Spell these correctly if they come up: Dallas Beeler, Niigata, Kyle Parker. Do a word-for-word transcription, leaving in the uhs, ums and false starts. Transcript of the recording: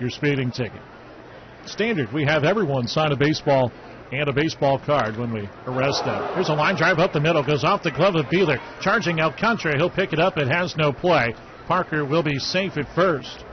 your speeding ticket. Standard, we have everyone sign a baseball and a baseball card when we arrest them. Here's a line drive up the middle, goes off the glove of Beeler. Charging Alcantara, he'll pick it up. It has no play. Parker will be safe at first.